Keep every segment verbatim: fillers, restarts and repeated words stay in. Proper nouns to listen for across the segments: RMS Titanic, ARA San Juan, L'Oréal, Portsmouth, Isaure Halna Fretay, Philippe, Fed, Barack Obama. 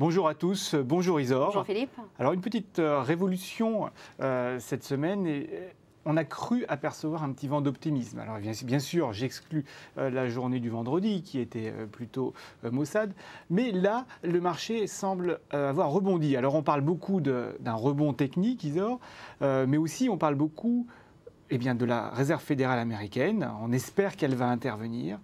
Bonjour à tous, bonjour Isaure. Bonjour Philippe. Alors une petite euh, révolution euh, cette semaine et euh, on a cru apercevoir un petit vent d'optimisme. Alors bien, bien sûr, j'exclus euh, la journée du vendredi qui était euh, plutôt euh, maussade, mais là le marché semble euh, avoir rebondi. Alors on parle beaucoup d'un rebond technique Isaure, euh, mais aussi on parle beaucoup eh bien, de la réserve fédérale américaine. On espère qu'elle va intervenir.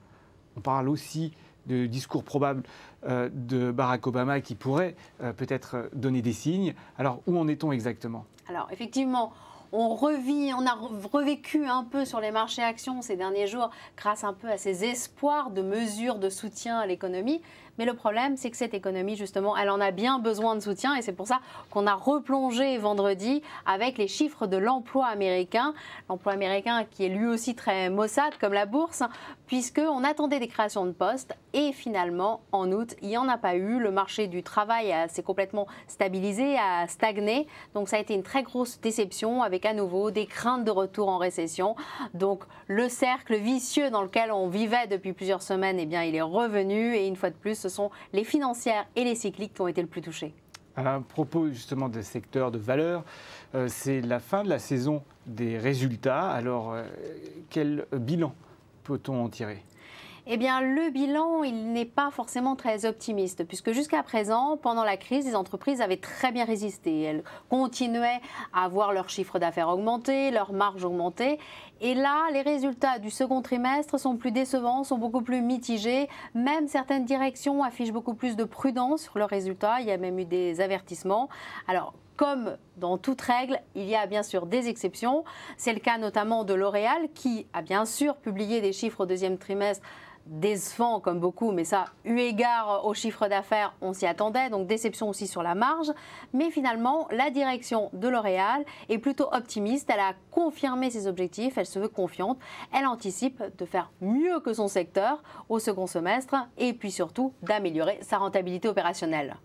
On parle aussi de discours probable euh, de Barack Obama qui pourrait euh, peut-être donner des signes. Alors, où en est-on exactement? Alors, effectivement, on revit, on a revécu un peu sur les marchés actions ces derniers jours grâce un peu à ces espoirs de mesures de soutien à l'économie. Mais le problème, c'est que cette économie, justement, elle en a bien besoin de soutien. Et c'est pour ça qu'on a replongé vendredi avec les chiffres de l'emploi américain. L'emploi américain qui est lui aussi très maussade, comme la bourse, puisqu'on attendait des créations de postes. Et finalement, en août, il n'y en a pas eu. Le marché du travail s'est complètement stabilisé, a stagné. Donc ça a été une très grosse déception avec à nouveau des craintes de retour en récession. Donc le cercle vicieux dans lequel on vivait depuis plusieurs semaines, eh bien, il est revenu. Et une fois de plus, ce sont les financières et les cycliques qui ont été le plus touchés. À propos justement des secteurs de valeur, euh, c'est la fin de la saison des résultats. Alors, euh, quel bilan peut-on en tirer ? Eh bien, le bilan, il n'est pas forcément très optimiste, puisque jusqu'à présent, pendant la crise, les entreprises avaient très bien résisté. Elles continuaient à voir leur chiffre d'affaires augmenter, leur marge augmenter. Et là, les résultats du second trimestre sont plus décevants, sont beaucoup plus mitigés. Même certaines directions affichent beaucoup plus de prudence sur leurs résultats. Il y a même eu des avertissements. Alors, comme dans toute règle, il y a bien sûr des exceptions. C'est le cas notamment de L'Oréal qui a bien sûr publié des chiffres au deuxième trimestre décevants comme beaucoup, mais ça, eu égard au chiffre d'affaires, on s'y attendait, donc déception aussi sur la marge. Mais finalement, la direction de L'Oréal est plutôt optimiste, elle a confirmé ses objectifs, elle se veut confiante, elle anticipe de faire mieux que son secteur au second semestre et puis surtout d'améliorer sa rentabilité opérationnelle.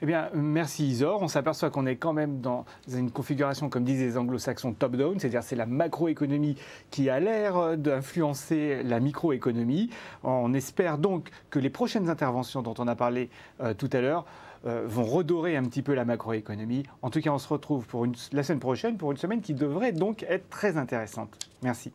Eh bien, merci Isaure. On s'aperçoit qu'on est quand même dans une configuration, comme disent les anglo-saxons, top-down, c'est-à-dire c'est la macroéconomie qui a l'air d'influencer la microéconomie. On espère donc que les prochaines interventions dont on a parlé euh, tout à l'heure euh, vont redorer un petit peu la macroéconomie. En tout cas, on se retrouve pour une, la semaine prochaine pour une semaine qui devrait donc être très intéressante. Merci.